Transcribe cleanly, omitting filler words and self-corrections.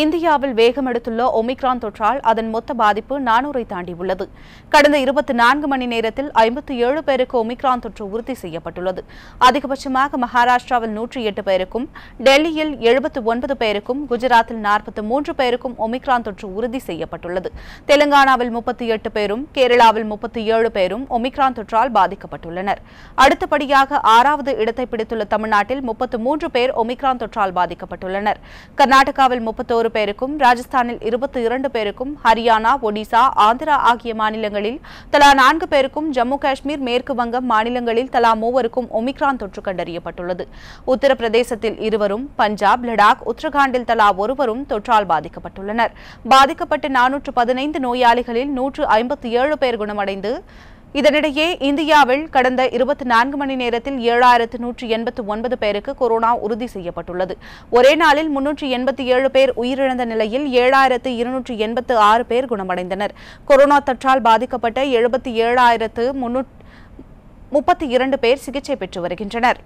இந்தியாவில் வேகமெடுத்துள்ள ஒமிக்ரான் தொற்றால் அதன் மொத்த பாதிப்பு 400ஐ தாண்டி உள்ளது. கடந்த 24 மணி நேரத்தில் 57 பேருக்கு ஒமிக்ரான் தொற்று உறுதி செய்யப்பட்டுள்ளது. அதிகபட்சமாக மகாராஷ்டிராவில் 108 பேருக்கும், டெல்லியில் 79 பேருக்கும், குஜராத்தில் 43 பேருக்கும் ஒமிக்ரான் தொற்று உறுதி செய்யப்பட்டுள்ளது. தெலங்கானாவில் 38 பேரும், கேரளாவில் 37 பேரும் ஒமிக்ரான் தொற்றால் பாதிக்கப்பட்டுள்ளனர். அடுத்தபடியாக 6வது இடத்தை பிடித்துள்ள தமிழ்நாட்டில் 33 பேர் ஒமிக்ரான் தொற்றால் பாதிக்கப்பட்டுள்ளனர். கர்நாடகாவில் 31 பேருக்கும், ராஜஸ்தானில் 22 பேருக்கும், ஹரியானா, ஒடிசா, ஆந்திரா ஆகிய மாநிலங்களில் தலா 4 பேருக்கும், ஜம்மு காஷ்மீர், மேற்கு வங்கம் மாநிலங்களில் தலா 3 ஒமிக்ரான் தொற்று கண்டறியப்பட்டுள்ளது. உத்தரப்பிரதேசத்தில் 2, பஞ்சாப், லடாக், உத்தரகாண்டில் தலா 1 தொற்றால் பாதிக்கப்பட்டுள்ளனர். பாதிக்கப்பட்ட 415 நோயாளிகளில் 157 பேர் குணமடைந்து இதனிடையே இந்தியாவில் கடந்த 24 மணி நேரத்தில் 7189 பேருக்கு கொரோனா உறுதி செய்யப்பட்டுள்ளது. ஒரே நாளில் 387 பேர் உயிரிழந்த நிலையில் 7286 பேர் குணமடைந்தனர். கொரோனா தொற்றால் பாதிக்கப்பட்ட 77332 பேர் சிகிச்சை பெற்று வருகின்றனர்.